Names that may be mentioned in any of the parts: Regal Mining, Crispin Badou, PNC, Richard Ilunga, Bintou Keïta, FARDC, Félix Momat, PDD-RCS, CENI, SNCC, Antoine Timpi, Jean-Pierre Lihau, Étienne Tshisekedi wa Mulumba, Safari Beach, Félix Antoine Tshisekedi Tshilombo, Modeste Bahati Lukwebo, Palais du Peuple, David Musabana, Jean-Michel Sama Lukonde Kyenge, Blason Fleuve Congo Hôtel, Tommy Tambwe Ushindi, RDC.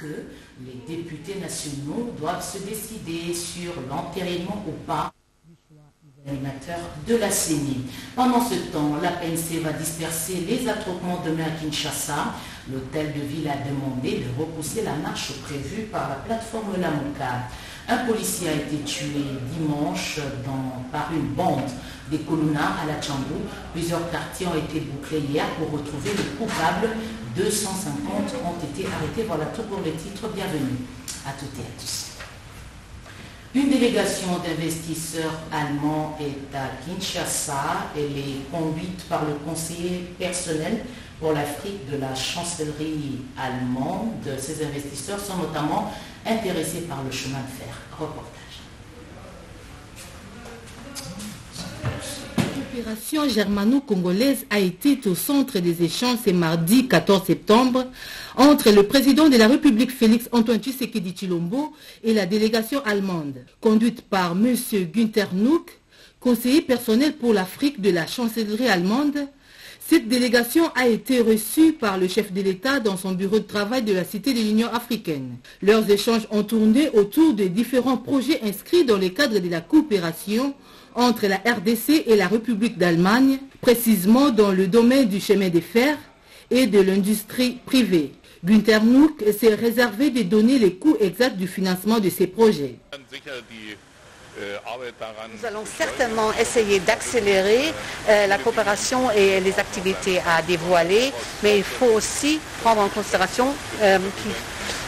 que les députés nationaux doivent se décider sur l'entérinement ou pas des animateurs de la CENI. Pendant ce temps, la PNC va disperser les attroupements demain à Kinshasa. L'hôtel de ville a demandé de repousser la marche prévue par la plateforme Lamuka. Un policier a été tué dimanche par une bande des Koluna à la Tchambo. Plusieurs quartiers ont été bouclés hier pour retrouver les coupables. 250 ont été arrêtés. Voilà tout pour les titres. Bienvenue à toutes et à tous. Une délégation d'investisseurs allemands est à Kinshasa. Elle est conduite par le conseiller personnel pour l'Afrique de la chancellerie allemande. Ces investisseurs sont notamment intéressés par le chemin de fer. Reportage. L'opération germano-congolaise a été au centre des échanges ce mardi 14 septembre entre le président de la République Félix Antoine Tshisekedi Tshilombo et la délégation allemande, conduite par M. Günther Nooke, conseiller personnel pour l'Afrique de la chancellerie allemande. Cette délégation a été reçue par le chef de l'État dans son bureau de travail de la cité de l'Union africaine. Leurs échanges ont tourné autour de différents projets inscrits dans le cadre de la coopération entre la RDC et la République d'Allemagne, précisément dans le domaine du chemin de fer et de l'industrie privée. Günther Nooke s'est réservé de donner les coûts exacts du financement de ces projets. Nous allons certainement essayer d'accélérer la coopération et les activités à dévoiler, mais il faut aussi prendre en considération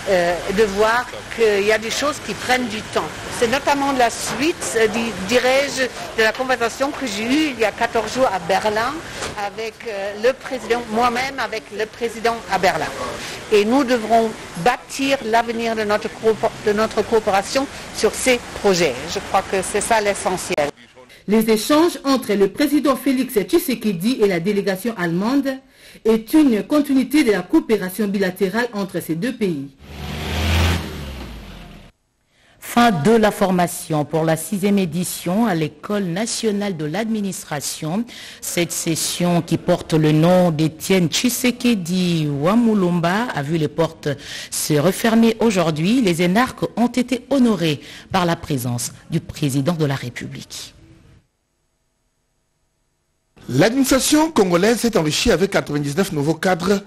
de voir qu'il y a des choses qui prennent du temps. C'est notamment la suite, dirais-je, de la conversation que j'ai eue il y a 14 jours à Berlin avec le président, moi-même avec le président à Berlin. Et nous devrons bâtir l'avenir de notre coopération sur ces projets. Je crois que c'est ça l'essentiel. Les échanges entre le président Félix Tshisekedi et la délégation allemande est une continuité de la coopération bilatérale entre ces deux pays. Fin de la formation pour la 6e édition à l'École nationale de l'administration. Cette session qui porte le nom d'Étienne Tshisekedi wa Mulumba a vu les portes se refermer aujourd'hui. Les énarques ont été honorés par la présence du président de la République. L'administration congolaise s'est enrichie avec 99 nouveaux cadres,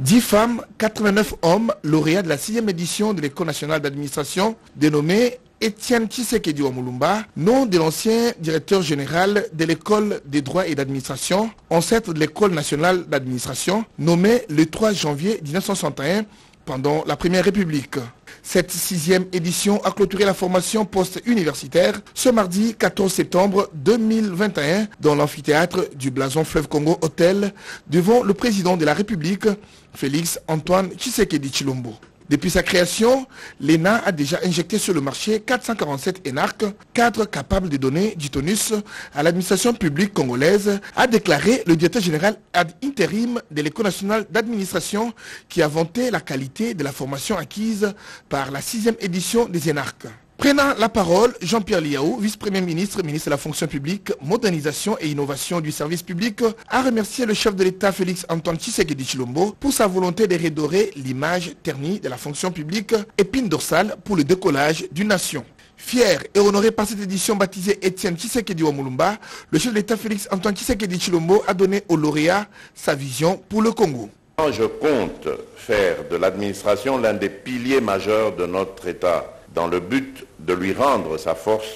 10 femmes, 89 hommes, lauréats de la 6e édition de l'École nationale d'administration, dénommée Étienne Tshisekedi wa Mulumba, nom de l'ancien directeur général de l'École des droits et d'administration, ancêtre de l'École nationale d'administration, nommé le 3 janvier 1961 pendant la Première République. Cette 6e édition a clôturé la formation post-universitaire ce mardi 14 septembre 2021 dans l'amphithéâtre du Blason Fleuve Congo Hôtel devant le président de la République, Félix Antoine Tshisekedi Tshilombo. Depuis sa création, l'ENA a déjà injecté sur le marché 447 énarques, cadres capables de donner du tonus à l'administration publique congolaise, a déclaré le directeur général ad intérim de l'École nationale d'administration qui a vanté la qualité de la formation acquise par la 6e édition des énarques. Prenant la parole, Jean-Pierre Lihau, vice-premier ministre, ministre de la fonction publique, modernisation et innovation du service public, a remercié le chef de l'État Félix Antoine Tshisekedi Tshilombo pour sa volonté de redorer l'image ternie de la fonction publique, épine dorsale pour le décollage d'une nation. Fier et honoré par cette édition baptisée Étienne Tshisekedi wa Mulumba, le chef de l'État Félix Antoine Tshisekedi Tshilombo a donné au lauréat sa vision pour le Congo. Je compte faire de l'administration l'un des piliers majeurs de notre État, dans le but de lui rendre sa force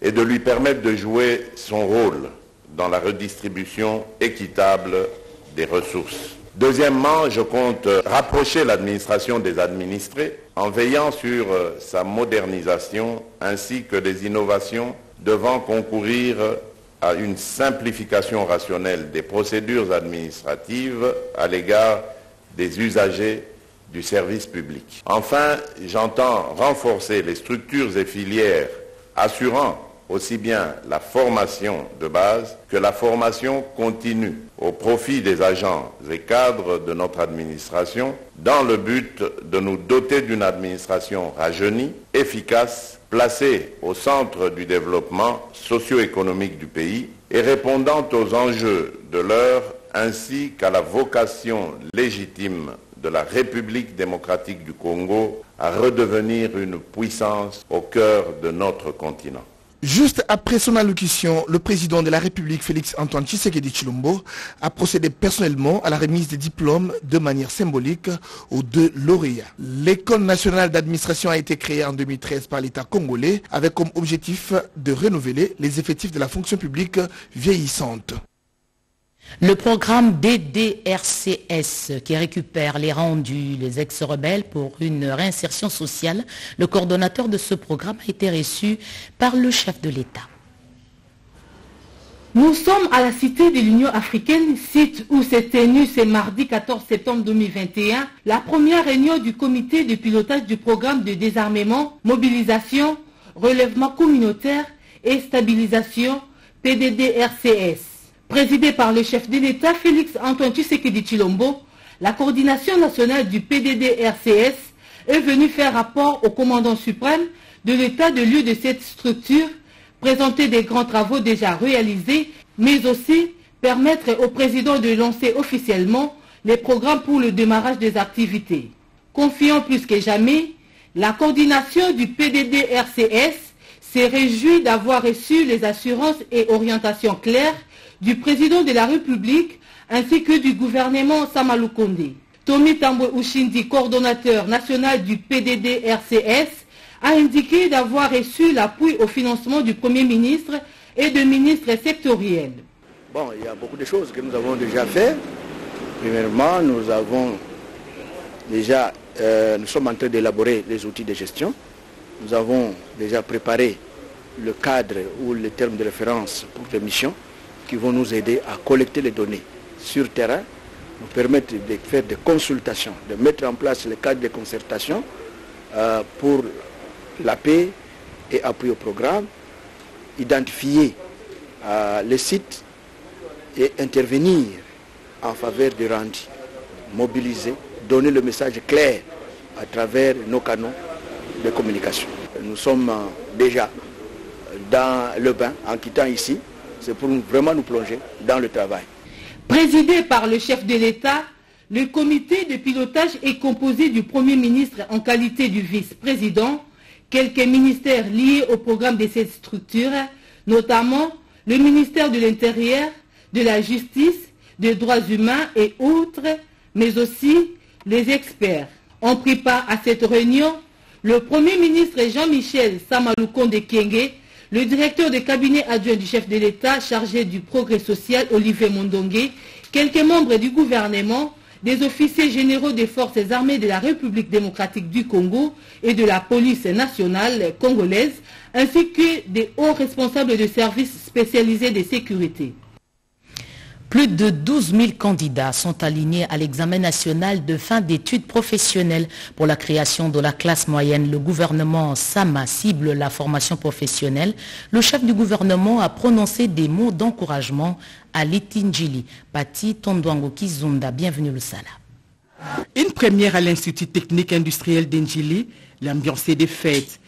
et de lui permettre de jouer son rôle dans la redistribution équitable des ressources. Deuxièmement, je compte rapprocher l'administration des administrés en veillant sur sa modernisation ainsi que des innovations devant concourir à une simplification rationnelle des procédures administratives à l'égard des usagers du service public. Enfin, j'entends renforcer les structures et filières assurant aussi bien la formation de base que la formation continue au profit des agents et cadres de notre administration dans le but de nous doter d'une administration rajeunie, efficace, placée au centre du développement socio-économique du pays et répondant aux enjeux de l'heure ainsi qu'à la vocation légitime de la République démocratique du Congo à redevenir une puissance au cœur de notre continent. Juste après son allocution, le président de la République, Félix Antoine Tshisekedi Tshilombo, a procédé personnellement à la remise des diplômes de manière symbolique aux deux lauréats. L'école nationale d'administration a été créée en 2013 par l'État congolais avec comme objectif de renouveler les effectifs de la fonction publique vieillissante. Le programme PDDRCS qui récupère les rendus, les ex-rebelles pour une réinsertion sociale, le coordonnateur de ce programme a été reçu par le chef de l'État. Nous sommes à la cité de l'Union africaine, site où s'est tenue ce mardi 14 septembre 2021, la première réunion du comité de pilotage du programme de désarmement, mobilisation, relèvement communautaire et stabilisation PDDRCS. Présidée par le chef de l'État, Félix Antoine Tshisekedi Tshilombo, la coordination nationale du PDD-RCS est venue faire rapport au commandant suprême de l'état de lieu de cette structure, présenter des grands travaux déjà réalisés, mais aussi permettre au président de lancer officiellement les programmes pour le démarrage des activités. Confiant plus que jamais, la coordination du PDD-RCS s'est réjouie d'avoir reçu les assurances et orientations claires du président de la République ainsi que du gouvernement Sama Lukonde. Tommy Tambwe Ushindi, coordonnateur national du PDD-RCS, a indiqué d'avoir reçu l'appui au financement du Premier ministre et de ministres sectoriels. Bon, il y a beaucoup de choses que nous avons déjà faites. Premièrement, nous avons déjà, nous sommes en train d'élaborer les outils de gestion. Nous avons déjà préparé le cadre ou les termes de référence pour les missions qui vont nous aider à collecter les données sur terrain, nous permettre de faire des consultations, de mettre en place le cadre de concertation pour la paix et appui au programme, identifier les sites et intervenir en faveur du rendu, mobiliser, donner le message clair à travers nos canaux de communication. Nous sommes déjà dans le bain en quittant ici. C'est pour vraiment nous plonger dans le travail. Présidé par le chef de l'État, le comité de pilotage est composé du Premier ministre en qualité du vice-président, quelques ministères liés au programme de cette structure, notamment le ministère de l'Intérieur, de la Justice, des droits humains et autres, mais aussi les experts. On prit part à cette réunion le Premier ministre Jean-Michel Sama Lukonde Kyenge, le directeur de cabinet adjoint du chef de l'État chargé du progrès social, Olivier Mondongué, quelques membres du gouvernement, des officiers généraux des forces armées de la République démocratique du Congo et de la police nationale congolaise, ainsi que des hauts responsables de services spécialisés de sécurité. Plus de 12 000 candidats sont alignés à l'examen national de fin d'études professionnelles pour la création de la classe moyenne. Le gouvernement Sama cible la formation professionnelle. Le chef du gouvernement a prononcé des mots d'encouragement à l'Itinjili. Pati Tondwango Kizunda, bienvenue le Sala. Une première à l'Institut technique industriel d'Injili, l'ambiance est des fêtes.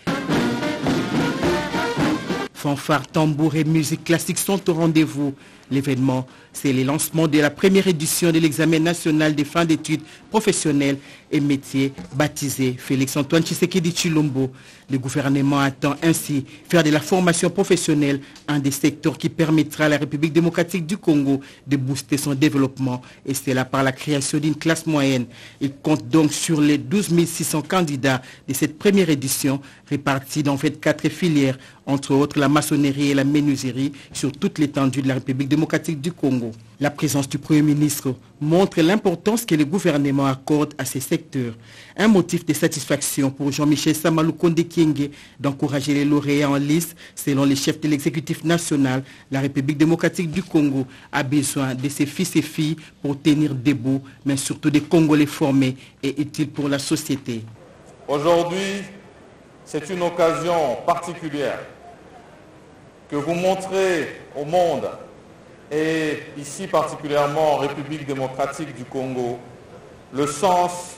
Fanfare, tambour et musique classique sont au rendez-vous. L'événement, c'est le lancement de la première édition de l'examen national des fins d'études professionnelles et métiers, baptisé Félix Antoine Tshisekedi Tshilombo. Le gouvernement attend ainsi faire de la formation professionnelle un des secteurs qui permettra à la République démocratique du Congo de booster son développement, et cela par la création d'une classe moyenne. Il compte donc sur les 12 600 candidats de cette première édition, répartis dans 24 filières, entre autres la maçonnerie et la menuiserie, sur toute l'étendue de la République démocratique du Congo. La présence du Premier ministre montre l'importance que le gouvernement accorde à ces secteurs. Un motif de satisfaction pour Jean-Michel Sama Lukonde Kyenge d'encourager les lauréats en liste. Selon les chefs de l'exécutif national, la République démocratique du Congo a besoin de ses fils et filles pour tenir debout, mais surtout des Congolais formés et utiles pour la société. Aujourd'hui, c'est une occasion particulière que vous montrez au monde et ici particulièrement en République démocratique du Congo, le sens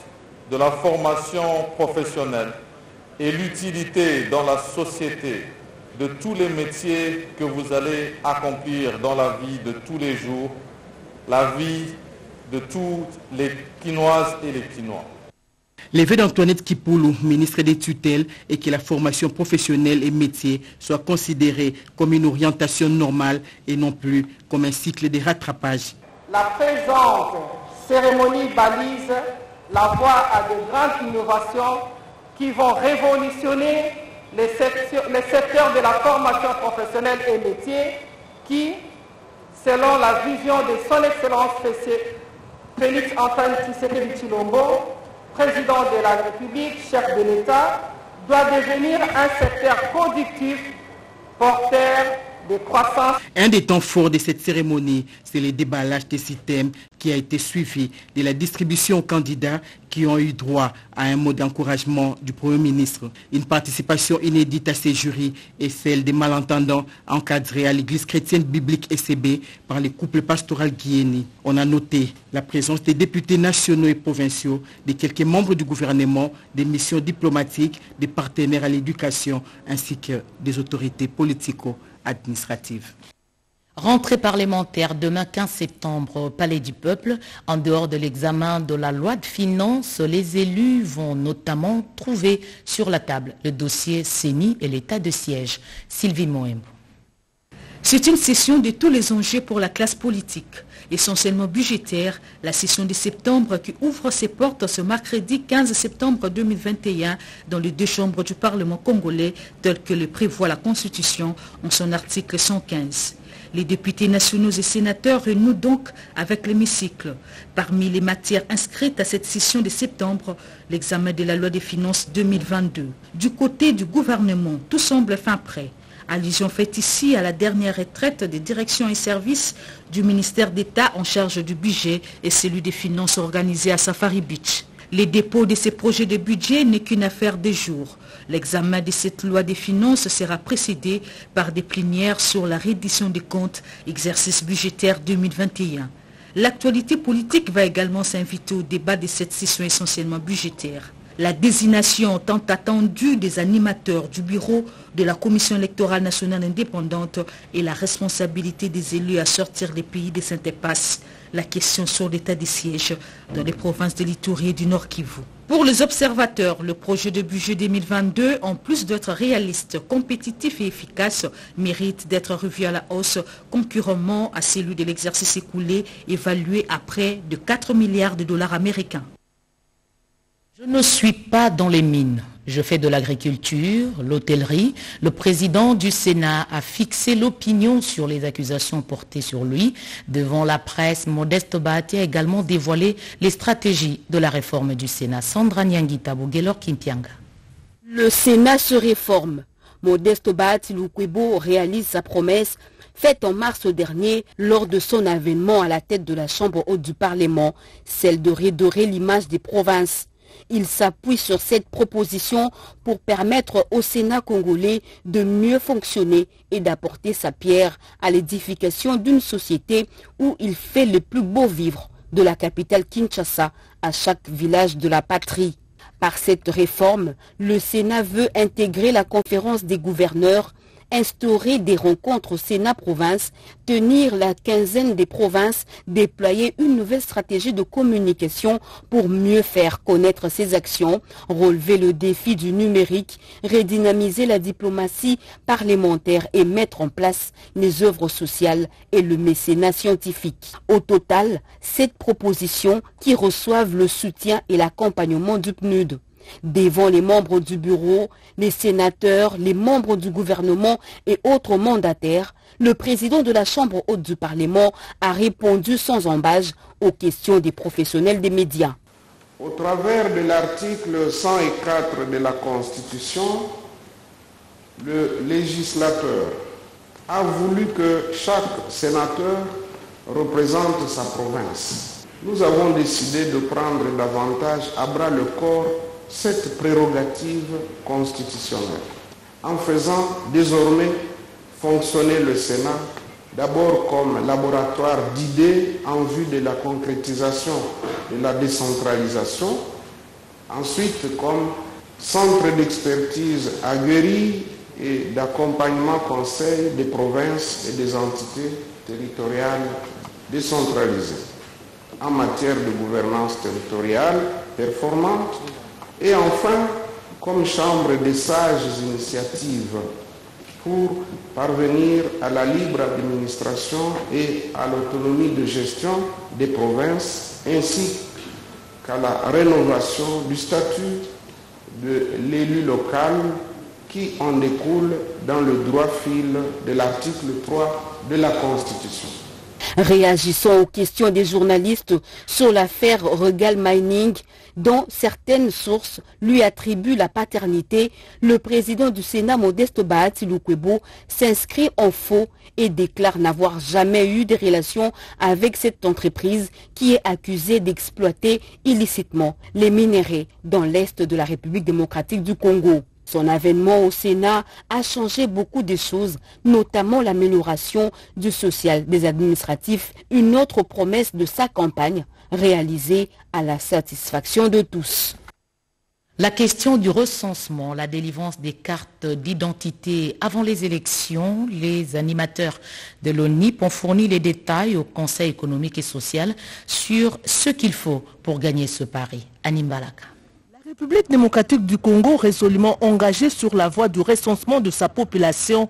de la formation professionnelle et l'utilité dans la société de tous les métiers que vous allez accomplir dans la vie de tous les jours, la vie de tous les Quinoises et les Quinois. Les vœux d'Antoinette Kipoulou, ministre des tutelles, est que la formation professionnelle et métier soit considérée comme une orientation normale et non plus comme un cycle de rattrapage. La présente cérémonie balise la voie à de grandes innovations qui vont révolutionner les secteurs de la formation professionnelle et métier qui, selon la vision de son Excellence Félix Antoine Tshisekedi Tshilombo, président de la République, chef de l'État, doit devenir un secteur productif, porteur de croissance. Un des temps forts de cette cérémonie, c'est le déballage des systèmes qui a été suivi de la distribution aux candidats qui ont eu droit à un mot d'encouragement du Premier ministre. Une participation inédite à ces jurys est celle des malentendants encadrés à l'église chrétienne biblique ECB par les couples pastoral guinéens. On a noté la présence des députés nationaux et provinciaux, de quelques membres du gouvernement, des missions diplomatiques, des partenaires à l'éducation ainsi que des autorités politico-administratives. Rentrée parlementaire demain 15 septembre au Palais du Peuple. En dehors de l'examen de la loi de finances, les élus vont notamment trouver sur la table le dossier CENI et l'état de siège. Sylvie Moembo. C'est une session de tous les enjeux pour la classe politique. Essentiellement budgétaire, la session de septembre qui ouvre ses portes ce mercredi 15 septembre 2021 dans les deux chambres du Parlement congolais tel que le prévoit la Constitution en son article 115. Les députés nationaux et sénateurs renouent donc avec l'hémicycle. Parmi les matières inscrites à cette session de septembre, l'examen de la loi des finances 2022. Du côté du gouvernement, tout semble fin prêt. Allusion faite ici à la dernière retraite des directions et services du ministère d'État en charge du budget et celui des finances organisée à Safari Beach. Les dépôts de ces projets de budget n'est qu'une affaire de jours. L'examen de cette loi des finances sera précédé par des plénières sur la reddition des comptes, exercice budgétaire 2021. L'actualité politique va également s'inviter au débat de cette session essentiellement budgétaire. La désignation tant attendue des animateurs du bureau de la Commission électorale nationale indépendante et la responsabilité des élus à sortir les pays de cette impasse. La question sur l'état des sièges dans les provinces de l'Ituri et du Nord Kivu. Pour les observateurs, le projet de budget 2022, en plus d'être réaliste, compétitif et efficace, mérite d'être revu à la hausse, concurremment à celui de l'exercice écoulé, évalué à près de 4 milliards de dollars américains. Je ne suis pas dans les mines. Je fais de l'agriculture, l'hôtellerie. Le président du Sénat a fixé l'opinion sur les accusations portées sur lui. Devant la presse, Modeste Bahati a également dévoilé les stratégies de la réforme du Sénat. Sandra Nyangita Bouguelor Kimpianga. Le Sénat se réforme. Modeste Bahati Lukwebo réalise sa promesse faite en mars dernier lors de son avènement à la tête de la Chambre haute du Parlement, celle de redorer l'image des provinces. Il s'appuie sur cette proposition pour permettre au Sénat congolais de mieux fonctionner et d'apporter sa pierre à l'édification d'une société où il fait le plus beau vivre de la capitale Kinshasa à chaque village de la patrie. Par cette réforme, le Sénat veut intégrer la conférence des gouverneurs, instaurer des rencontres au Sénat-Province, tenir la quinzaine des provinces, déployer une nouvelle stratégie de communication pour mieux faire connaître ses actions, relever le défi du numérique, redynamiser la diplomatie parlementaire et mettre en place les œuvres sociales et le mécénat scientifique. Au total, 7 propositions qui reçoivent le soutien et l'accompagnement du PNUD. Devant les membres du bureau, les sénateurs, les membres du gouvernement et autres mandataires, le président de la Chambre haute du Parlement a répondu sans embâge aux questions des professionnels des médias. Au travers de l'article 104 de la Constitution, le législateur a voulu que chaque sénateur représente sa province. Nous avons décidé de prendre davantage à bras le corps cette prérogative constitutionnelle, en faisant désormais fonctionner le Sénat d'abord comme laboratoire d'idées en vue de la concrétisation de la décentralisation, ensuite comme centre d'expertise aguerri et d'accompagnement conseil des provinces et des entités territoriales décentralisées. en matière de gouvernance territoriale performante. Et enfin, comme chambre des sages initiatives pour parvenir à la libre administration et à l'autonomie de gestion des provinces, ainsi qu'à la rénovation du statut de l'élu local qui en découle dans le droit fil de l'article 3 de la Constitution. Réagissons aux questions des journalistes sur l'affaire Regal Mining, dont certaines sources lui attribuent la paternité, le président du Sénat Modeste Bahati Lukwebo s'inscrit en faux et déclare n'avoir jamais eu de relations avec cette entreprise qui est accusée d'exploiter illicitement les minerais dans l'est de la République démocratique du Congo. Son avènement au Sénat a changé beaucoup de choses, notamment l'amélioration du social des administratifs, une autre promesse de sa campagne, réalisée à la satisfaction de tous. La question du recensement, la délivrance des cartes d'identité avant les élections, les animateurs de l'ONIP ont fourni les détails au Conseil économique et social sur ce qu'il faut pour gagner ce pari. Anim Balaka. La République démocratique du Congo, résolument engagée sur la voie du recensement de sa population,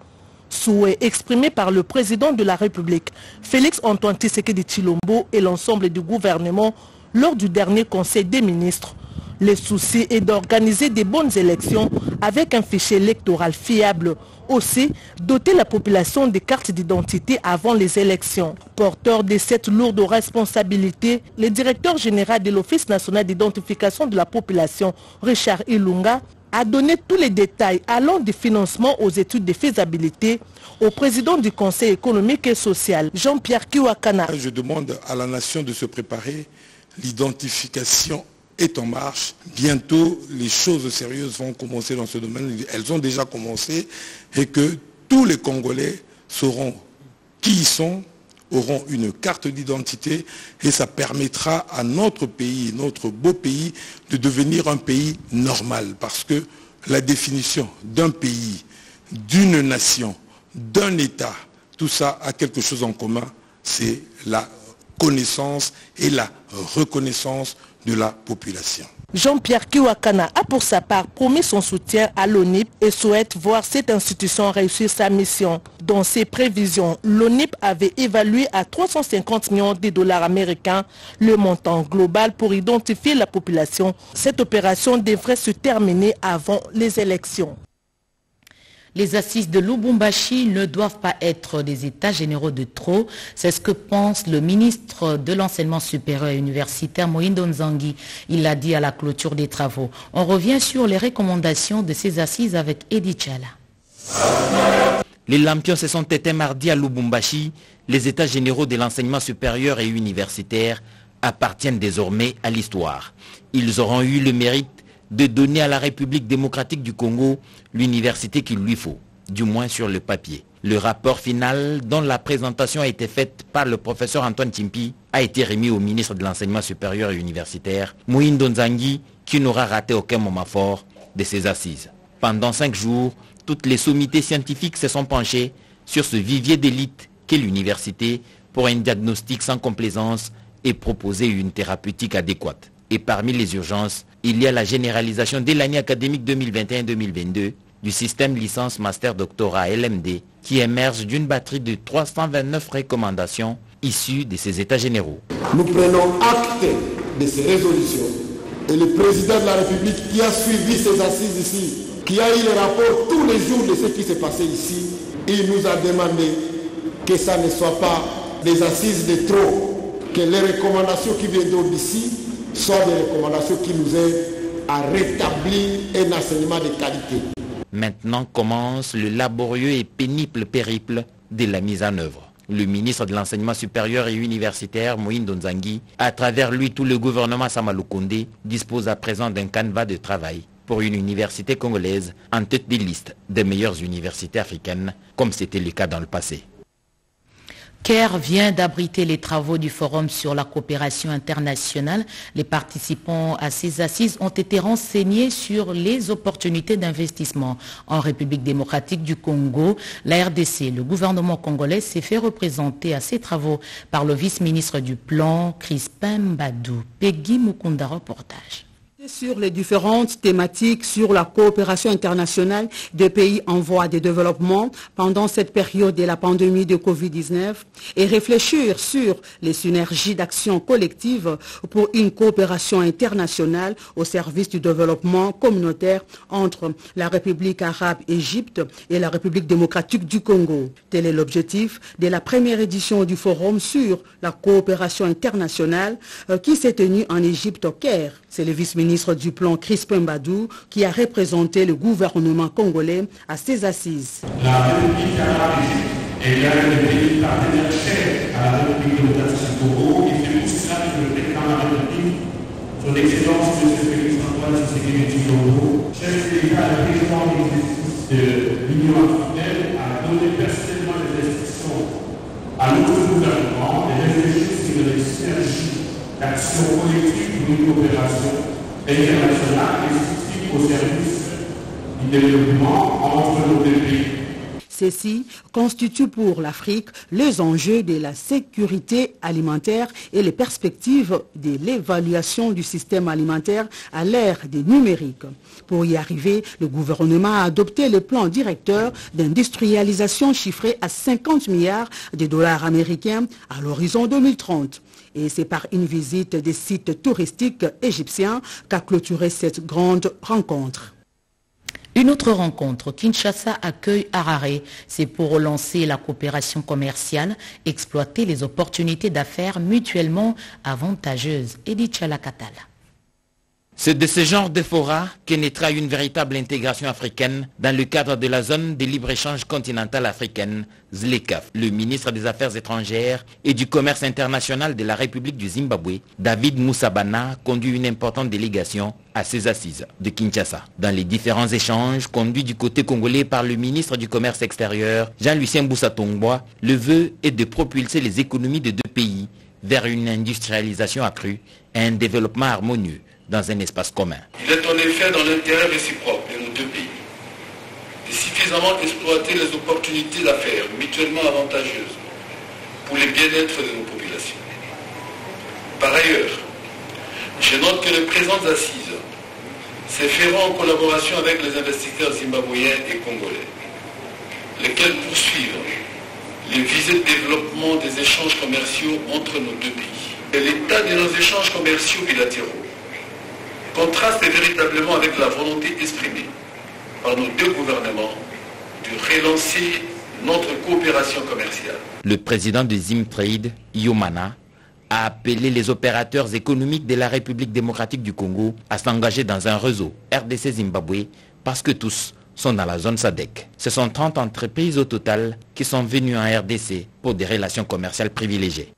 souhait exprimé par le président de la République, Félix Antoine Tshisekedi Tshilombo, et l'ensemble du gouvernement lors du dernier Conseil des ministres. Le souci est d'organiser des bonnes élections avec un fichier électoral fiable. Aussi, doter la population des cartes d'identité avant les élections. Porteur de cette lourde responsabilité, le directeur général de l'Office national d'identification de la population, Richard Ilunga, a donné tous les détails allant du financement aux études de faisabilité au président du Conseil économique et social, Jean-Pierre Kyuakana. Je demande à la nation de se préparer. L'identification est en marche. Bientôt, les choses sérieuses vont commencer dans ce domaine. Elles ont déjà commencé et que tous les Congolais sauront qui ils sont, auront une carte d'identité et ça permettra à notre pays, notre beau pays, de devenir un pays normal. Parce que la définition d'un pays, d'une nation, d'un État, tout ça a quelque chose en commun, c'est la connaissance et la reconnaissance de la population. Jean-Pierre Kyuakana a pour sa part promis son soutien à l'ONIP et souhaite voir cette institution réussir sa mission. Dans ses prévisions, l'ONIP avait évalué à 350 millions de dollars américains le montant global pour identifier la population. Cette opération devrait se terminer avant les élections. Les assises de Lubumbashi ne doivent pas être des états généraux de trop. C'est ce que pense le ministre de l'enseignement supérieur et universitaire, Muhindo Nzangi. Il l'a dit à la clôture des travaux. On revient sur les recommandations de ces assises avec Edi Chala. Les lampions se sont éteints mardi à Lubumbashi. Les états généraux de l'enseignement supérieur et universitaire appartiennent désormais à l'histoire. Ils auront eu le mérite de donner à la République démocratique du Congo l'université qu'il lui faut, du moins sur le papier. Le rapport final, dont la présentation a été faite par le professeur Antoine Timpi, a été remis au ministre de l'enseignement supérieur et universitaire, Muhindo Nzangi, qui n'aura raté aucun moment fort de ses assises. Pendant 5 jours, toutes les sommités scientifiques se sont penchées sur ce vivier d'élite qu'est l'université pour un diagnostic sans complaisance et proposer une thérapeutique adéquate. Et parmi les urgences, il y a la généralisation dès l'année académique 2021-2022 du système licence master doctorat LMD qui émerge d'une batterie de 329 recommandations issues de ces états généraux. Nous prenons acte de ces résolutions et le président de la République qui a suivi ces assises ici, qui a eu le rapport tous les jours de ce qui s'est passé ici, il nous a demandé que ça ne soit pas des assises de trop, que les recommandations qui viendront d'ici sont des recommandations qui nous aident à rétablir un enseignement de qualité. Maintenant commence le laborieux et pénible périple de la mise en œuvre. Le ministre de l'enseignement supérieur et universitaire, Muhindo Nzangi, à travers lui tout le gouvernement Sama Lukonde, dispose à présent d'un canevas de travail pour une université congolaise en tête des listes des meilleures universités africaines, comme c'était le cas dans le passé. Caire vient d'abriter les travaux du Forum sur la coopération internationale. Les participants à ces assises ont été renseignés sur les opportunités d'investissement. En République démocratique du Congo, la RDC, le gouvernement congolais s'est fait représenter à ces travaux par le vice-ministre du Plan, Crispin Badou. Peggy Mukunda, reportage. Sur les différentes thématiques sur la coopération internationale des pays en voie de développement pendant cette période de la pandémie de Covid-19 et réfléchir sur les synergies d'action collective pour une coopération internationale au service du développement communautaire entre la République arabe Égypte et la République démocratique du Congo. Tel est l'objectif de la première édition du Forum sur la coopération internationale qui s'est tenue en Égypte au Caire. C'est le vice-ministre du Plan Crispin Badou qui a représenté le gouvernement congolais à ses assises. La République arabe est l'un des pays partenaires chers à la République démocratique du Congo et c'est pour cela que le président de la République, son excellence M. Félix Antoine Tshisekedi Tshilombo, chef de l'État et président de l'Union africaine, a donné personnellement des instructions à notre gouvernement de réfléchir sur les synergies d'action collective pour une coopération internationale et au service du développement entre nos deux pays. Ceci constitue pour l'Afrique les enjeux de la sécurité alimentaire et les perspectives de l'évaluation du système alimentaire à l'ère des numériques. Pour y arriver, le gouvernement a adopté le plan directeur d'industrialisation chiffré à 50 milliards de dollars américains à l'horizon 2030. Et c'est par une visite des sites touristiques égyptiens qu'a clôturé cette grande rencontre. Une autre rencontre, Kinshasa accueille Harare. C'est pour relancer la coopération commerciale, exploiter les opportunités d'affaires mutuellement avantageuses. Edith Chalakatala. C'est de ce genre de fora que naîtra une véritable intégration africaine dans le cadre de la zone de libre-échange continentale africaine, ZLECAF. Le ministre des Affaires étrangères et du Commerce international de la République du Zimbabwe, David Musabana, conduit une importante délégation à ses assises de Kinshasa. Dans les différents échanges conduits du côté congolais par le ministre du Commerce extérieur, Jean-Lucien Boussatongbois, le vœu est de propulser les économies de deux pays vers une industrialisation accrue et un développement harmonieux dans un espace commun. Il est en effet dans l'intérêt réciproque de nos deux pays de suffisamment exploiter les opportunités d'affaires mutuellement avantageuses pour le bien-être de nos populations. Par ailleurs, je note que les présentes assises se feront en collaboration avec les investisseurs zimbabwéens et congolais, lesquels poursuivent les visées de développement des échanges commerciaux entre nos deux pays. L'état de nos échanges commerciaux bilatéraux contraste véritablement avec la volonté exprimée par nos deux gouvernements de relancer notre coopération commerciale. Le président de Zimtrade, Yomana, a appelé les opérateurs économiques de la République démocratique du Congo à s'engager dans un réseau RDC Zimbabwe parce que tous sont dans la zone SADC. Ce sont 30 entreprises au total qui sont venues en RDC pour des relations commerciales privilégiées.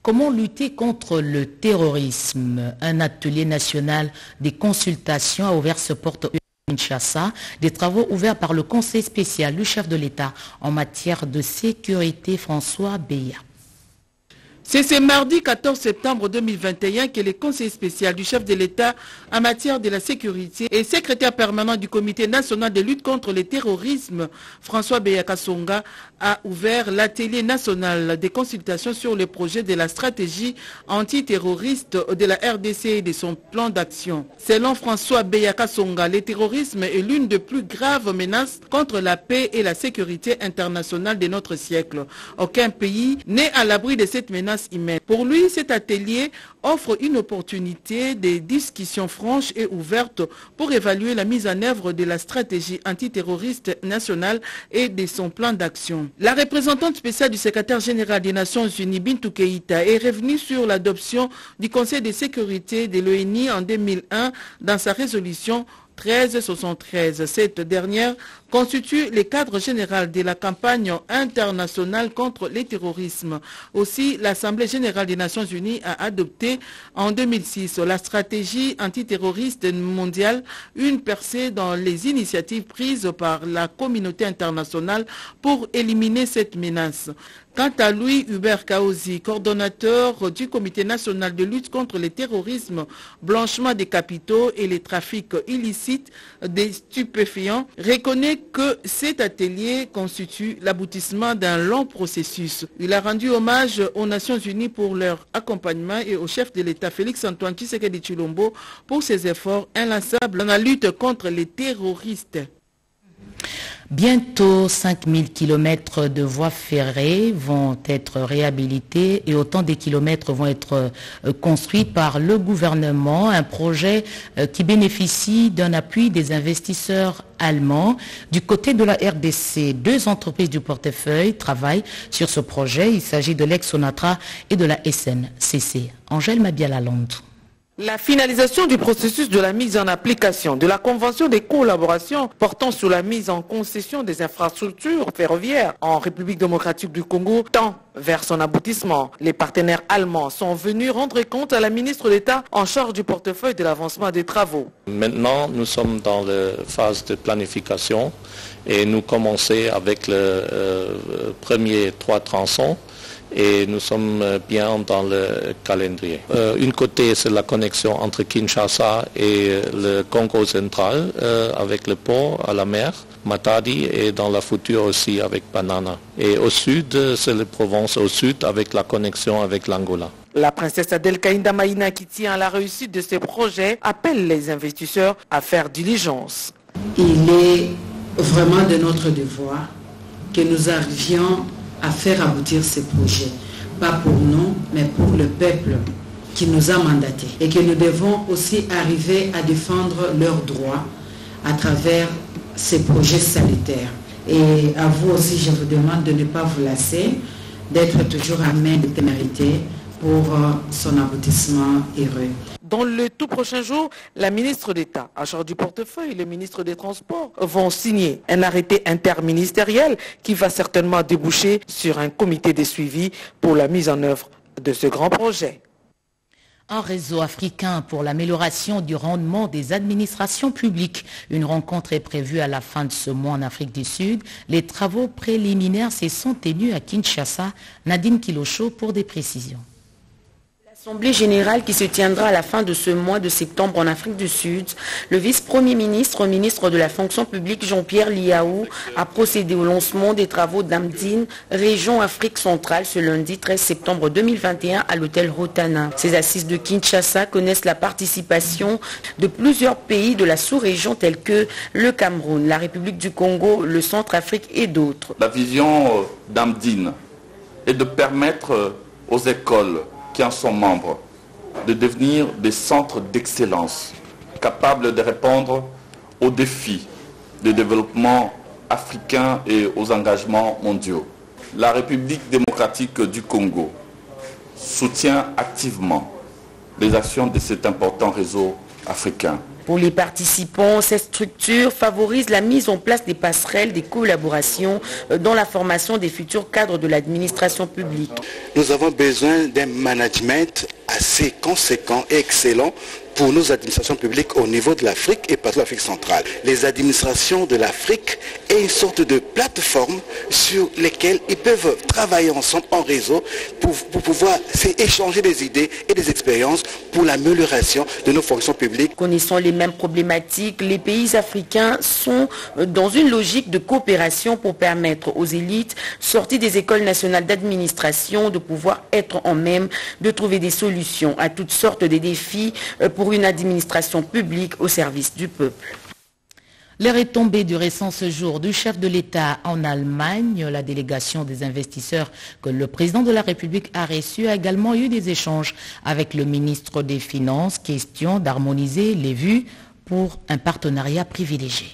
Comment lutter contre le terrorisme? Un atelier national des consultations a ouvert ses portes à Kinshasa. Des travaux ouverts par le Conseil spécial du chef de l'État en matière de sécurité, François Beya. C'est ce mardi 14 septembre 2021 que le Conseil spécial du chef de l'État en matière de la sécurité et secrétaire permanent du Comité national de lutte contre le terrorisme, François Beya Kasonga, a ouvert l'atelier national des consultations sur le projet de la stratégie antiterroriste de la RDC et de son plan d'action. Selon François Beya Kasonga, le terrorisme est l'une des plus graves menaces contre la paix et la sécurité internationale de notre siècle. Aucun pays n'est à l'abri de cette menace humaine. Pour lui, cet atelier offre une opportunité de discussions franches et ouvertes pour évaluer la mise en œuvre de la stratégie antiterroriste nationale et de son plan d'action. La représentante spéciale du secrétaire général des Nations Unies, Bintou Keïta, est revenue sur l'adoption du Conseil de sécurité de l'ONU en 2001 dans sa résolution 1373. Cette dernière constitue le cadre général de la campagne internationale contre le terrorisme. Aussi, l'Assemblée générale des Nations Unies a adopté en 2006 la stratégie antiterroriste mondiale, une percée dans les initiatives prises par la communauté internationale pour éliminer cette menace. Quant à lui, Hubert Kaozi, coordonnateur du Comité national de lutte contre le terrorisme, blanchiment des capitaux et les trafics illicites des stupéfiants, reconnaît que cet atelier constitue l'aboutissement d'un long processus. Il a rendu hommage aux Nations Unies pour leur accompagnement et au chef de l'État Félix Antoine Tshisekedi Tshilombo pour ses efforts inlassables dans la lutte contre les terroristes. Bientôt, 5000 km de voies ferrées vont être réhabilitées et autant des kilomètres vont être construits par le gouvernement. Un projet qui bénéficie d'un appui des investisseurs allemands. Du côté de la RDC, deux entreprises du portefeuille travaillent sur ce projet. Il s'agit de l'ex-Sonatra et de la SNCC. Angèle Mabiala-Lande. La finalisation du processus de la mise en application de la Convention des collaborations portant sur la mise en concession des infrastructures ferroviaires en République démocratique du Congo tend vers son aboutissement. Les partenaires allemands sont venus rendre compte à la ministre d'État en charge du portefeuille de l'avancement des travaux. Maintenant, nous sommes dans la phase de planification et nous commençons avec le premier 3 tronçons. Et nous sommes bien dans le calendrier. Une côté, c'est la connexion entre Kinshasa et le Congo central, avec le pont à la mer, Matadi, et dans la future aussi avec Banana. Et au sud, c'est la Provence au sud, avec la connexion avec l'Angola. La princesse Adelkaïnda Maïna, qui tient à la réussite de ce projet, appelle les investisseurs à faire diligence. Il est vraiment de notre devoir que nous arrivions à faire aboutir ces projets, pas pour nous, mais pour le peuple qui nous a mandatés, et que nous devons aussi arriver à défendre leurs droits à travers ces projets sanitaires. Et à vous aussi, je vous demande de ne pas vous lasser, d'être toujours à main de témérité pour son aboutissement heureux. Dans le tout prochain jour, la ministre d'État, en charge du portefeuille, et le ministre des Transports vont signer un arrêté interministériel qui va certainement déboucher sur un comité de suivi pour la mise en œuvre de ce grand projet. Un réseau africain pour l'amélioration du rendement des administrations publiques. Une rencontre est prévue à la fin de ce mois en Afrique du Sud. Les travaux préliminaires se sont tenus à Kinshasa. Nadine Kilocho pour des précisions. L'Assemblée générale qui se tiendra à la fin de ce mois de septembre en Afrique du Sud, le vice-premier ministre, ministre de la fonction publique Jean-Pierre Lihau, a procédé au lancement des travaux d'Amdine, région Afrique centrale, ce lundi 13 septembre 2021 à l'hôtel Rotana. Ces assises de Kinshasa connaissent la participation de plusieurs pays de la sous-région tels que le Cameroun, la République du Congo, le Centre-Afrique et d'autres. La vision d'Amdine est de permettre aux écoles qui en sont membres, de devenir des centres d'excellence capables de répondre aux défis de développement africain et aux engagements mondiaux. La République démocratique du Congo soutient activement les actions de cet important réseau africain. Pour les participants, cette structure favorise la mise en place des passerelles, des collaborations dans la formation des futurs cadres de l'administration publique. Nous avons besoin d'un management assez conséquent et excellent pour nos administrations publiques au niveau de l'Afrique et partout l'Afrique centrale. Les administrations de l'Afrique est une sorte de plateforme sur lesquelles ils peuvent travailler ensemble en réseau pour pouvoir échanger des idées et des expériences pour l'amélioration de nos fonctions publiques. Connaissant les mêmes problématiques, les pays africains sont dans une logique de coopération pour permettre aux élites sorties des écoles nationales d'administration de pouvoir être en même de trouver des solutions à toutes sortes de défis pour une administration publique au service du peuple. Les retombées du récent séjour du chef de l'État en Allemagne, la délégation des investisseurs que le président de la République a reçue a également eu des échanges avec le ministre des Finances, question d'harmoniser les vues pour un partenariat privilégié.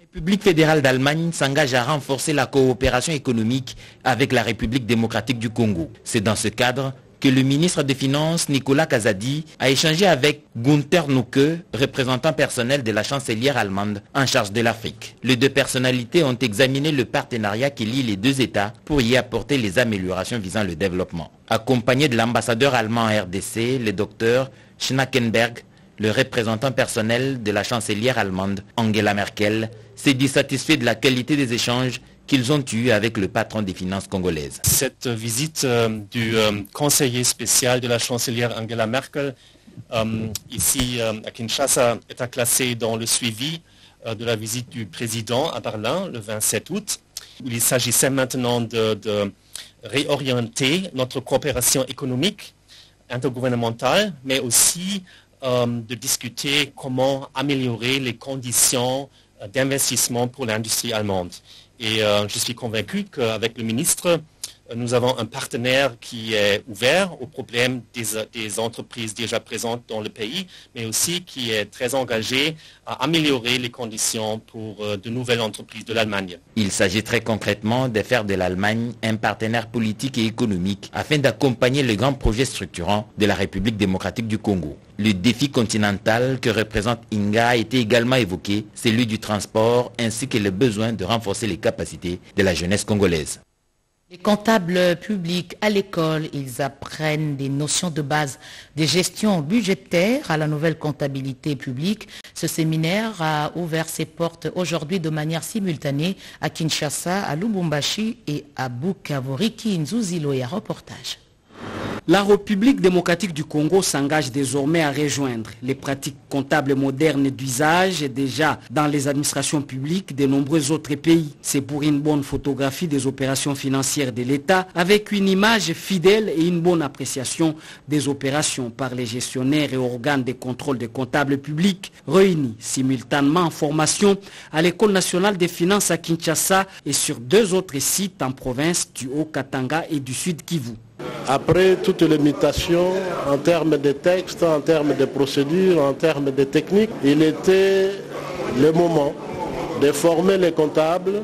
La République fédérale d'Allemagne s'engage à renforcer la coopération économique avec la République démocratique du Congo. C'est dans ce cadre que le ministre des Finances, Nicolas Casady, a échangé avec Günther Nooke, représentant personnel de la chancelière allemande en charge de l'Afrique. Les deux personnalités ont examiné le partenariat qui lie les deux États pour y apporter les améliorations visant le développement. Accompagné de l'ambassadeur allemand en RDC, le docteur Schnackenberg, le représentant personnel de la chancelière allemande, Angela Merkel, s'est dit satisfait de la qualité des échanges qu'ils ont eue avec le patron des finances congolaises. Cette visite du conseiller spécial de la chancelière Angela Merkel ici à Kinshasa est classée dans le suivi de la visite du président à Berlin le 27 août. Il s'agissait maintenant de réorienter notre coopération économique intergouvernementale, mais aussi de discuter comment améliorer les conditions d'investissement pour l'industrie allemande. Et je suis convaincu qu'avec le ministre, nous avons un partenaire qui est ouvert aux problèmes des entreprises déjà présentes dans le pays, mais aussi qui est très engagé à améliorer les conditions pour de nouvelles entreprises de l'Allemagne. Il s'agit très concrètement de faire de l'Allemagne un partenaire politique et économique afin d'accompagner les grands projets structurants de la République démocratique du Congo. Le défi continental que représente Inga a été également évoqué, celui du transport ainsi que le besoin de renforcer les capacités de la jeunesse congolaise. Les comptables publics à l'école, ils apprennent des notions de base de gestion budgétaire à la nouvelle comptabilité publique. Ce séminaire a ouvert ses portes aujourd'hui de manière simultanée à Kinshasa, à Lubumbashi et à Bukavu. Riki Nzouzilo et un reportage. La République démocratique du Congo s'engage désormais à rejoindre les pratiques comptables modernes d'usage déjà dans les administrations publiques de nombreux autres pays. C'est pour une bonne photographie des opérations financières de l'État avec une image fidèle et une bonne appréciation des opérations par les gestionnaires et organes de contrôle des comptables publics réunis simultanément en formation à l'École nationale des finances à Kinshasa et sur deux autres sites en province du Haut-Katanga et du Sud-Kivu. Après toutes les mutations en termes de textes, en termes de procédures, en termes de techniques, il était le moment de former les comptables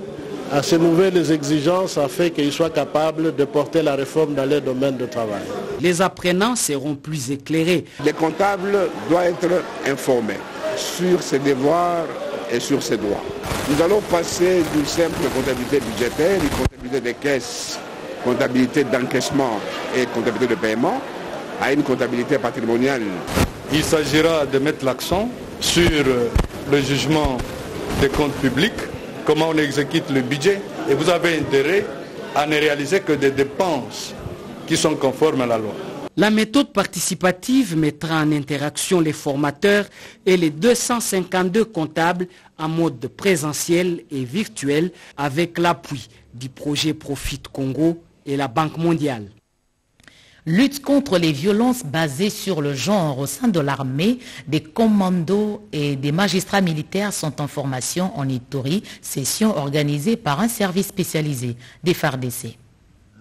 à ces nouvelles exigences afin qu'ils soient capables de porter la réforme dans les domaines de travail. Les apprenants seront plus éclairés. Les comptables doivent être informés sur ses devoirs et sur ses droits. Nous allons passer d'une simple comptabilité budgétaire, une comptabilité des caisses, comptabilité d'encaissement et comptabilité de paiement à une comptabilité patrimoniale. Il s'agira de mettre l'accent sur le jugement des comptes publics, comment on exécute le budget, et vous avez intérêt à ne réaliser que des dépenses qui sont conformes à la loi. La méthode participative mettra en interaction les formateurs et les 252 comptables en mode présentiel et virtuel avec l'appui du projet Profit Congo et la Banque mondiale. Lutte contre les violences basées sur le genre au sein de l'armée, des commandos et des magistrats militaires sont en formation en Ituri, session organisée par un service spécialisé des FARDC.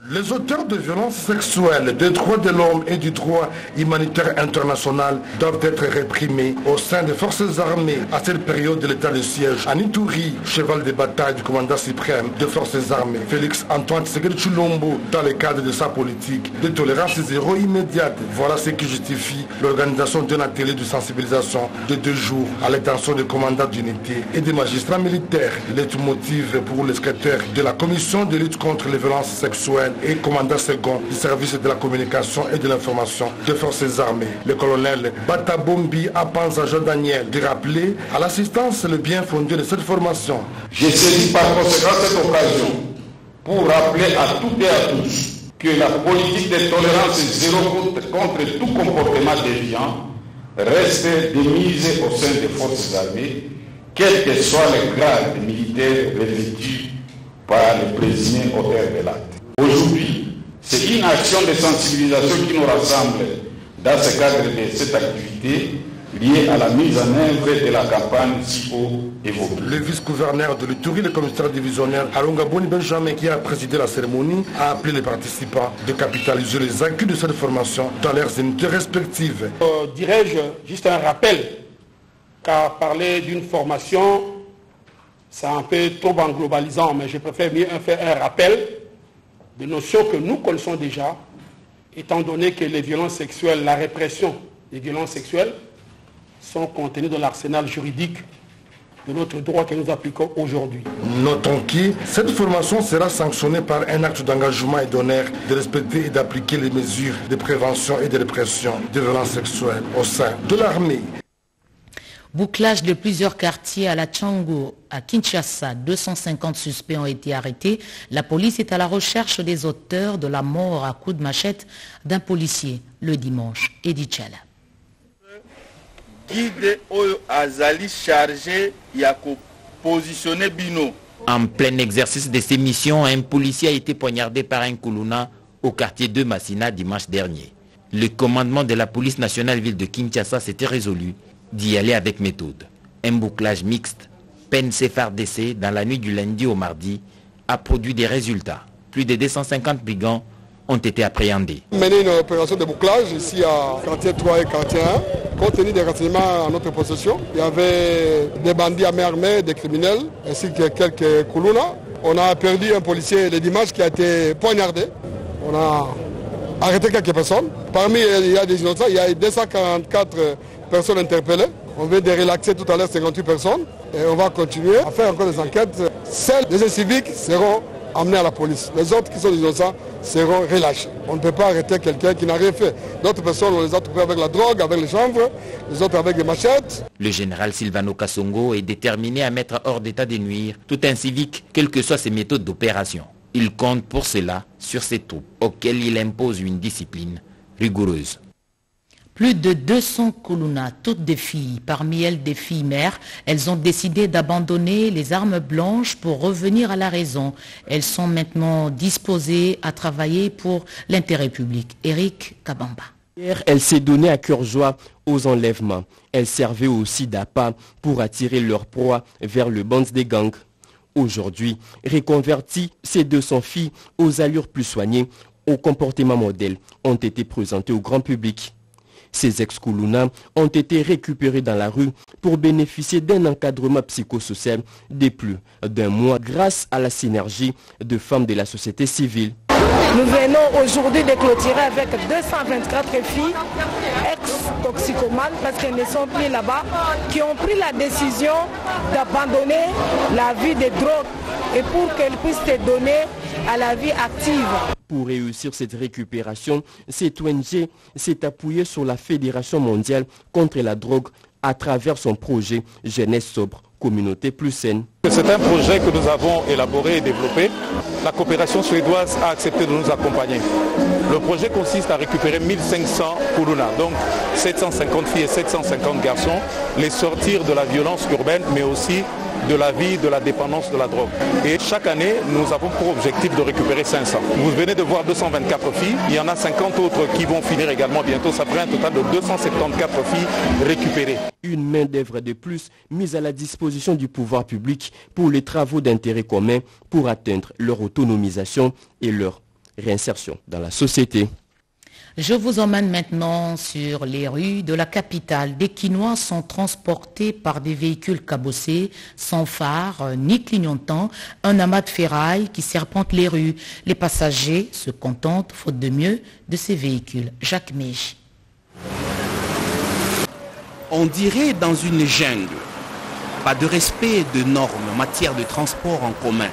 Les auteurs de violences sexuelles, des droits de l'homme et du droit humanitaire international doivent être réprimés au sein des forces armées à cette période de l'état de siège. En Ituri, cheval de bataille du commandant suprême des forces armées, Félix Antoine Tshisekedi Tshilombo, dans le cadre de sa politique de tolérance zéro immédiate. Voilà ce qui justifie l'organisation d'un atelier de sensibilisation de 2 jours à l'attention des commandants d'unité et des magistrats militaires. Leitmotiv pour le secrétaire de la commission de lutte contre les violences sexuelles et commandant second du service de la communication et de l'information des forces armées, le colonel Batabombi Apanza Jean-Daniel, de rappeler à l'assistance le bien fondé de cette formation. Je saisis par conséquent cette occasion pour rappeler à toutes et à tous que la politique de tolérance zéro contre tout comportement déviant reste démise au sein des forces armées, quel que soit le grade militaire revêtu par le président auteur de l'acte. Aujourd'hui, c'est une action de sensibilisation qui nous rassemble dans ce cadre de cette activité liée à la mise en œuvre de la campagne SIPO évoquée. Le vice-gouverneur de l'Ituri, le commissaire divisionnaire Alongaboni Benjamin, qui a présidé la cérémonie, a appelé les participants de capitaliser les acquis de cette formation dans leurs unités respectives. Dirais-je juste un rappel, car parler d'une formation, c'est un peu trop en globalisant, mais je préfère mieux faire un rappel des notions que nous connaissons déjà, étant donné que les violences sexuelles, la répression des violences sexuelles sont contenues dans l'arsenal juridique de notre droit que nous appliquons aujourd'hui. Notons que cette formation sera sanctionnée par un acte d'engagement et d'honneur de respecter et d'appliquer les mesures de prévention et de répression des violences sexuelles au sein de l'armée. Bouclage de plusieurs quartiers à la Tchango, à Kinshasa. 250 suspects ont été arrêtés. La police est à la recherche des auteurs de la mort à coups de machette d'un policier le dimanche. Edi Tchala. Guide oyo azali chargé yako positionner bino. En plein exercice de ses missions, un policier a été poignardé par un kuluna au quartier de Massina dimanche dernier. Le commandement de la police nationale ville de Kinshasa s'était résolu d'y aller avec méthode. Un bouclage mixte, PNC-FARDC, dans la nuit du lundi au mardi, a produit des résultats. Plus de 250 brigands ont été appréhendés. Mener une opération de bouclage ici à quartier 3 et quartier 1. Compte tenu des renseignements en notre possession, il y avait des bandits à main armée, des criminels, ainsi que quelques Kuluna. On a perdu un policier le dimanche qui a été poignardé. On a arrêté quelques personnes. Parmi elles, il y a des innocents, il y a 244 personnes interpellées. On vient de relaxer tout à l'heure 58 personnes et on va continuer à faire encore des enquêtes. Celles des civiques seront amenés à la police. Les autres qui sont innocents seront relâchés. On ne peut pas arrêter quelqu'un qui n'a rien fait. D'autres personnes, on les a trouvées avec la drogue, avec les chanvres, les autres avec des machettes. Le général Silvano Kasongo est déterminé à mettre hors d'état de nuire tout un civique, quelles que soient ses méthodes d'opération. Il compte pour cela sur ses troupes, auxquelles il impose une discipline rigoureuse. Plus de 200 Kuluna, toutes des filles, parmi elles des filles mères. Elles ont décidé d'abandonner les armes blanches pour revenir à la raison. Elles sont maintenant disposées à travailler pour l'intérêt public. Eric Kabamba. Hier, elle s'est donnée à cœur joie aux enlèvements. Elle servait aussi d'appât pour attirer leur proie vers le bande des gangs. Aujourd'hui, reconverties, ces 200 filles aux allures plus soignées, au comportement modèle, ont été présentées au grand public. Ces ex-Kuluna ont été récupérés dans la rue pour bénéficier d'un encadrement psychosocial de plus d'un mois grâce à la synergie de femmes de la société civile. Nous venons aujourd'hui de clôturer avec 224 filles ex-toxicomanes parce qu'elles ne sont plus là-bas, qui ont pris la décision d'abandonner la vie des drogues et pour qu'elles puissent se donner à la vie active. Pour réussir cette récupération, cette ONG s'est appuyée sur la Fédération mondiale contre la drogue à travers son projet Jeunesse sobre, communauté plus saine. C'est un projet que nous avons élaboré et développé. La coopération suédoise a accepté de nous accompagner. Le projet consiste à récupérer 1500 Kuluna, donc 750 filles et 750 garçons, les sortir de la violence urbaine, mais aussi de la vie, de la dépendance de la drogue. Et chaque année, nous avons pour objectif de récupérer 500. Vous venez de voir 224 filles, il y en a 50 autres qui vont finir également bientôt. Ça ferait un total de 274 filles récupérées. Une main d'œuvre de plus mise à la disposition du pouvoir public pour les travaux d'intérêt commun pour atteindre leur autonomisation et leur réinsertion dans la société. Je vous emmène maintenant sur les rues de la capitale. Des Quinois sont transportés par des véhicules cabossés, sans phare ni clignotant, un amas de ferraille qui serpente les rues. Les passagers se contentent, faute de mieux, de ces véhicules. Jacques Mich. On dirait dans une jungle. Pas de respect de normes en matière de transport en commun.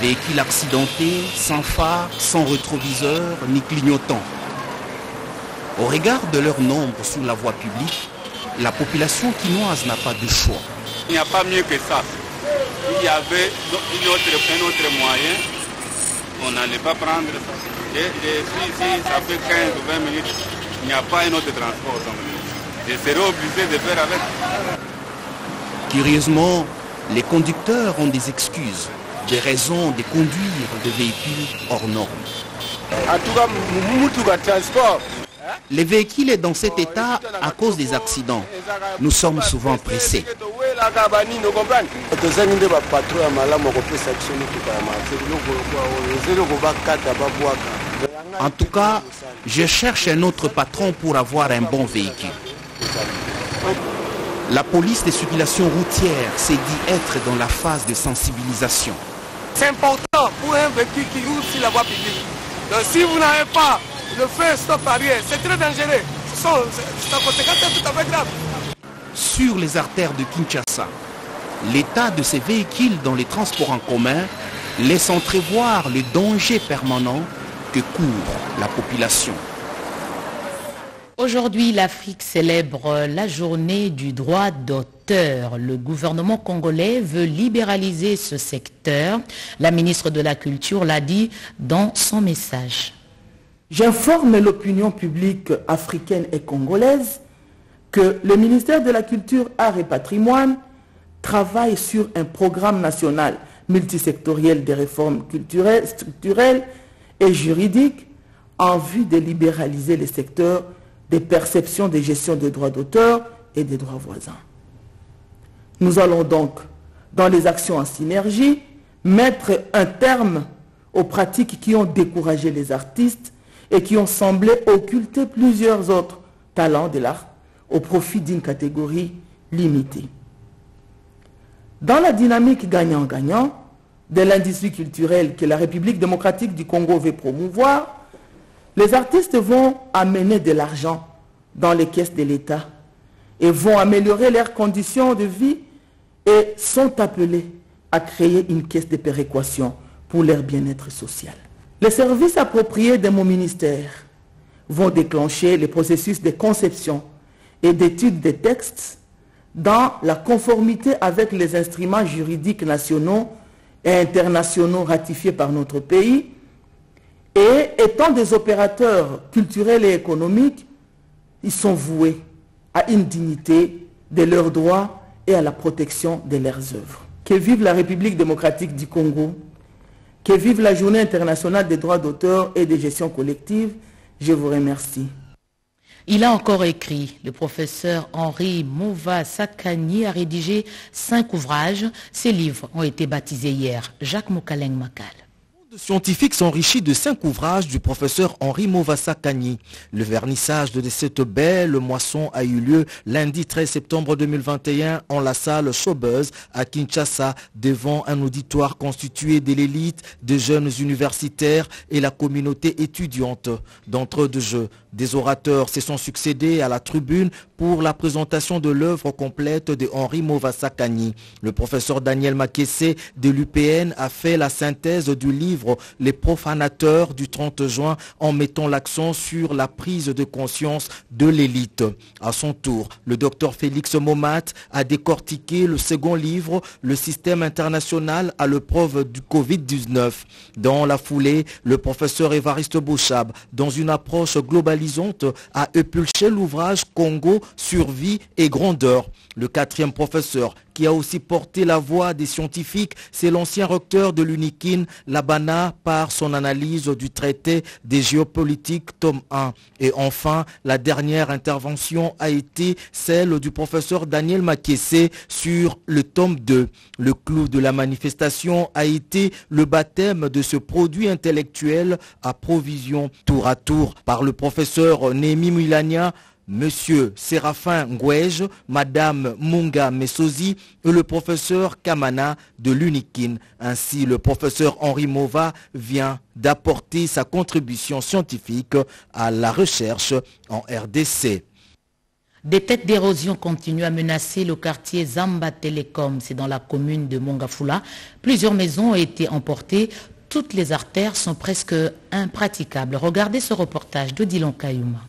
Véhicules accidentés, sans phare, sans rétroviseur ni clignotant. Au regard de leur nombre sur la voie publique, la population quinoise n'a pas de choix. Il n'y a pas mieux que ça. Il y avait un autre moyen, on n'allait pas prendre ça. Si ça fait 15 ou 20 minutes, il n'y a pas un autre transport. Je serai obligé de faire avec. Curieusement, les conducteurs ont des excuses, des raisons de conduire des véhicules hors normes. En tout cas, transport. Les véhicules sont dans cet état à cause des accidents. Nous sommes souvent pressés. En tout cas, je cherche un autre patron pour avoir un bon véhicule. La police des circulations routières s'est dit être dans la phase de sensibilisation. C'est important pour un véhicule qui roule sur la voie publique. Donc si vous n'avez pas le feu stop arrière, c'est très dangereux. C'est une conséquence tout à fait grave. Sur les artères de Kinshasa, l'état de ces véhicules dans les transports en commun laisse entrevoir le danger permanent que court la population. Aujourd'hui, l'Afrique célèbre la journée du droit d'auteur. Le gouvernement congolais veut libéraliser ce secteur. La ministre de la Culture l'a dit dans son message. J'informe l'opinion publique africaine et congolaise que le ministère de la Culture, Arts et Patrimoine travaille sur un programme national multisectoriel des réformes culturelles, structurelles et juridiques en vue de libéraliser les secteurs des perceptions de gestion des droits d'auteur et des droits voisins. Nous allons donc, dans les actions en synergie, mettre un terme aux pratiques qui ont découragé les artistes et qui ont semblé occulter plusieurs autres talents de l'art au profit d'une catégorie limitée. Dans la dynamique gagnant-gagnant de l'industrie culturelle que la République démocratique du Congo veut promouvoir, les artistes vont amener de l'argent dans les caisses de l'État et vont améliorer leurs conditions de vie et sont appelés à créer une caisse de péréquation pour leur bien-être social. Les services appropriés de mon ministère vont déclencher les processus de conception et d'étude des textes dans la conformité avec les instruments juridiques nationaux et internationaux ratifiés par notre pays, et étant des opérateurs culturels et économiques, ils sont voués à une dignité de leurs droits et à la protection de leurs œuvres. Que vive la République démocratique du Congo, que vive la Journée internationale des droits d'auteur et de gestion collective. Je vous remercie. Il a encore écrit. Le professeur Henri Mova Sakanyi a rédigé 5 ouvrages. Ces livres ont été baptisés hier. Jacques Mokaleng-Makal. Les scientifiques s'enrichit de 5 ouvrages du professeur Henri Mova Sakanyi. Le vernissage de cette belle moisson a eu lieu lundi 13 septembre 2021 en la salle Chaubeuse à Kinshasa, devant un auditoire constitué de l'élite, des jeunes universitaires et la communauté étudiante. D'entre-deux-jeux, des orateurs se sont succédés à la tribune pour la présentation de l'œuvre complète de Henri Mova Sakanyi. Le professeur Daniel Makessé de l'UPN a fait la synthèse du livre Les profanateurs du 30 juin en mettant l'accent sur la prise de conscience de l'élite. À son tour, le docteur Félix Momat a décortiqué le second livre, Le système international à l'épreuve du Covid-19. Dans la foulée, le professeur Évariste Bouchab, dans une approche globalisante, a épulché l'ouvrage Congo, survie et grandeur. Le quatrième professeur, qui a aussi porté la voix des scientifiques, c'est l'ancien recteur de l'UNIKIN, Labana, par son analyse du traité des géopolitiques, tome 1. Et enfin, la dernière intervention a été celle du professeur Daniel Makessé sur le tome 2. Le clou de la manifestation a été le baptême de ce produit intellectuel à provision tour à tour par le professeur Némi Milania, Monsieur Séraphin Ngouège, Madame Munga Mesosi et le professeur Kamana de l'UNIKIN. Ainsi, le professeur Henri Mova vient d'apporter sa contribution scientifique à la recherche en RDC. Des têtes d'érosion continuent à menacer le quartier Zamba Télécom. C'est dans la commune de Mongafula. Plusieurs maisons ont été emportées. Toutes les artères sont presque impraticables. Regardez ce reportage de Dilon Kayuma.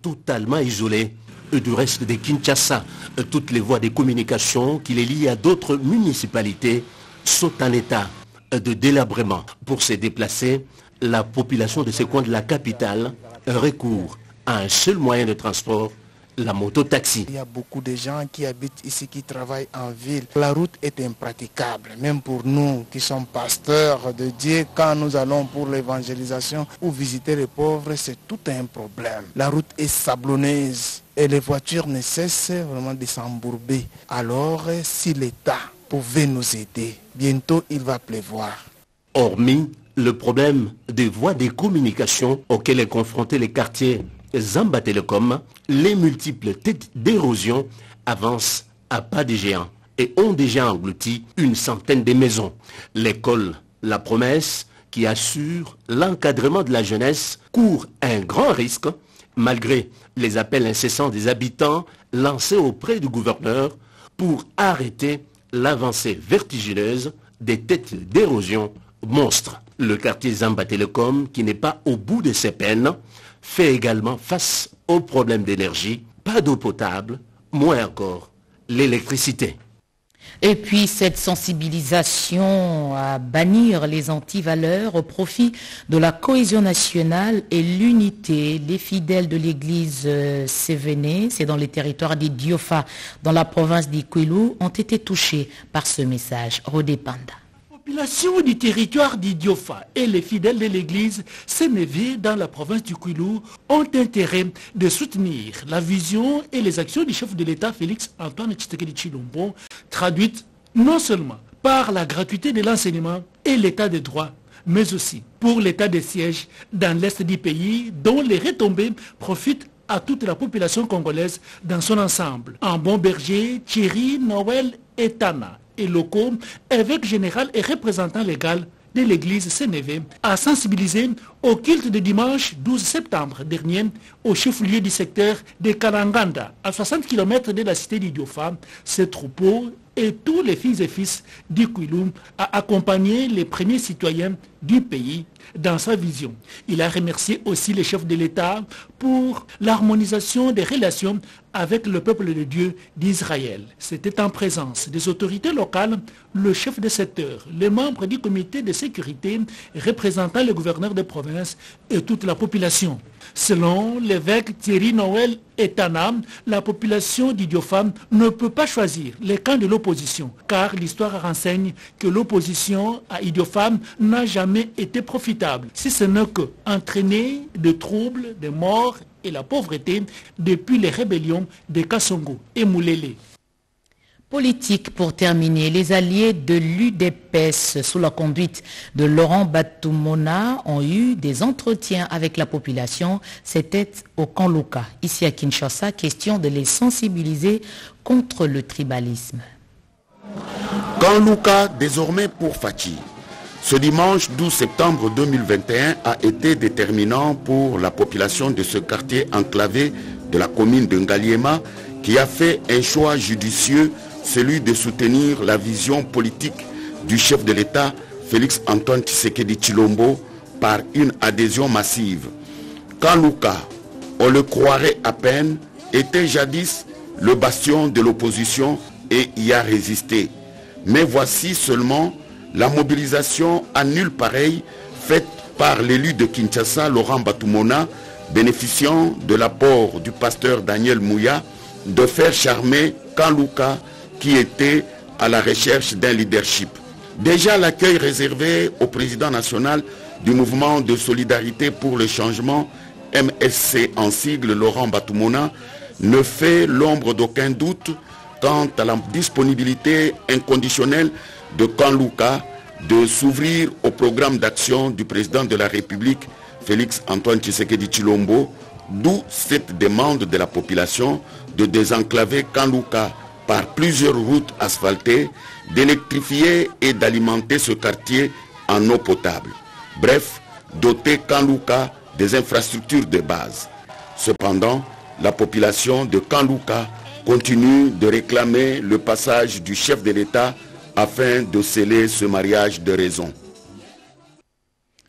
Totalement isolé du reste de Kinshasa, toutes les voies de communication qui les lient à d'autres municipalités sont en état de délabrement. Pour se déplacer, la population de ce coin de la capitale recourt à un seul moyen de transport, la moto-taxi. Il y a beaucoup de gens qui habitent ici, qui travaillent en ville. La route est impraticable, même pour nous qui sommes pasteurs de Dieu. Quand nous allons pour l'évangélisation ou visiter les pauvres, c'est tout un problème. La route est sablonneuse et les voitures ne cessent vraiment de s'embourber. Alors, si l'État pouvait nous aider, bientôt il va pleuvoir. Hormis le problème des voies de communication auxquelles est confronté le quartier Zamba Télécom, les multiples têtes d'érosion avancent à pas de géants et ont déjà englouti une centaine de maisons. L'école La Promesse, qui assure l'encadrement de la jeunesse, court un grand risque malgré les appels incessants des habitants lancés auprès du gouverneur pour arrêter l'avancée vertigineuse des têtes d'érosion monstres. Le quartier Zamba Télécom, qui n'est pas au bout de ses peines, fait également face aux problèmes d'énergie, pas d'eau potable, moins encore l'électricité. Et puis cette sensibilisation à bannir les antivaleurs au profit de la cohésion nationale et l'unité des fidèles de l'église Sévéné, c'est dans les territoires des Diofa, dans la province d'Ikwilou, ont été touchés par ce message. Rodé Panda. La population du territoire d'Idiofa et les fidèles de l'église Sénévé dans la province du Kwilu ont intérêt de soutenir la vision et les actions du chef de l'État Félix Antoine Tshisekedi Tshilombo, traduites non seulement par la gratuité de l'enseignement et l'état de droit, mais aussi pour l'état des sièges dans l'est du pays dont les retombées profitent à toute la population congolaise dans son ensemble. En bon berger, Thierry, Noël et Tana et locaux, évêque général et représentant légal de l'église Sénévé, a sensibilisé au culte de dimanche 12 septembre dernier au chef-lieu du secteur de Kalanganda, à 60 km de la cité d'Idiofa. Ces troupeaux et tous les filles et fils d'Ikwilu a accompagné les premiers citoyens du pays dans sa vision. Il a remercié aussi les chefs de l'État pour l'harmonisation des relations avec le peuple de Dieu d'Israël. C'était en présence des autorités locales, le chef de secteur, les membres du comité de sécurité, représentant le gouverneur de province et toute la population. Selon l'évêque Thierry Noël Etana, la population d'Idiofa ne peut pas choisir les camps de l'opposition, car l'histoire renseigne que l'opposition à Idiofa n'a jamais été profitable, si ce n'est qu'entraîner des troubles, des morts et la pauvreté depuis les rébellions de Kasongo et Moulélé. Politique pour terminer, les alliés de l'UDPS sous la conduite de Laurent Batumona ont eu des entretiens avec la population. C'était au camp Lamuka, ici à Kinshasa, question de les sensibiliser contre le tribalisme. Camp Lamuka, désormais pour Fatshi. Ce dimanche 12 septembre 2021 a été déterminant pour la population de ce quartier enclavé de la commune de Ngaliema qui a fait un choix judicieux, celui de soutenir la vision politique du chef de l'État, Félix Antoine Tshisekedi Tshilombo, par une adhésion massive. Camp Lamuka, on le croirait à peine, était jadis le bastion de l'opposition et y a résisté. Mais voici seulement la mobilisation à nul pareil faite par l'élu de Kinshasa, Laurent Batumona, bénéficiant de l'apport du pasteur Daniel Mouya, de faire charmer Camp Lamuka qui était à la recherche d'un leadership. Déjà l'accueil réservé au président national du mouvement de solidarité pour le changement, MSC en sigle, Laurent Batumona, ne fait l'ombre d'aucun doute quant à la disponibilité inconditionnelle de Camp Lamuka de s'ouvrir au programme d'action du président de la République, Félix Antoine Tshisekedi Tshilombo, d'où cette demande de la population de désenclaver Camp Lamuka par plusieurs routes asphaltées, d'électrifier et d'alimenter ce quartier en eau potable. Bref, doter Camp Lamuka des infrastructures de base. Cependant, la population de Camp Lamuka continue de réclamer le passage du chef de l'État afin de sceller ce mariage de raison.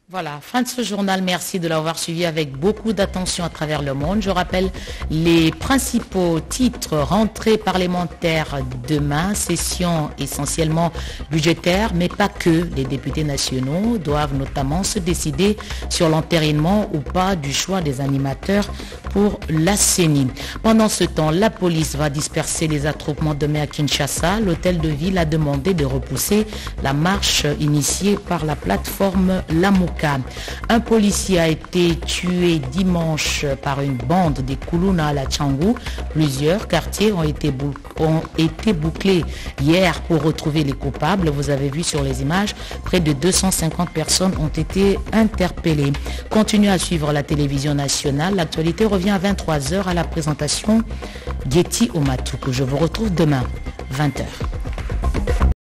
Voilà, fin de ce journal. Merci de l'avoir suivi avec beaucoup d'attention à travers le monde. Je rappelle les principaux titres. Rentrée parlementaire demain, session essentiellement budgétaire, mais pas que. Les députés nationaux doivent notamment se décider sur l'entérinement ou pas du choix des animateurs pour la CENI. Pendant ce temps, la police va disperser les attroupements demain à Kinshasa. L'hôtel de ville a demandé de repousser la marche initiée par la plateforme Lamuka. Un policier a été tué dimanche par une bande des Kuluna à la Tchangu. Plusieurs quartiers ont été bouclés hier pour retrouver les coupables. Vous avez vu sur les images, près de 250 personnes ont été interpellées. Continuez à suivre la télévision nationale. L'actualité revient à 23 h à la présentation Getty Omatuku. Je vous retrouve demain, 20 h.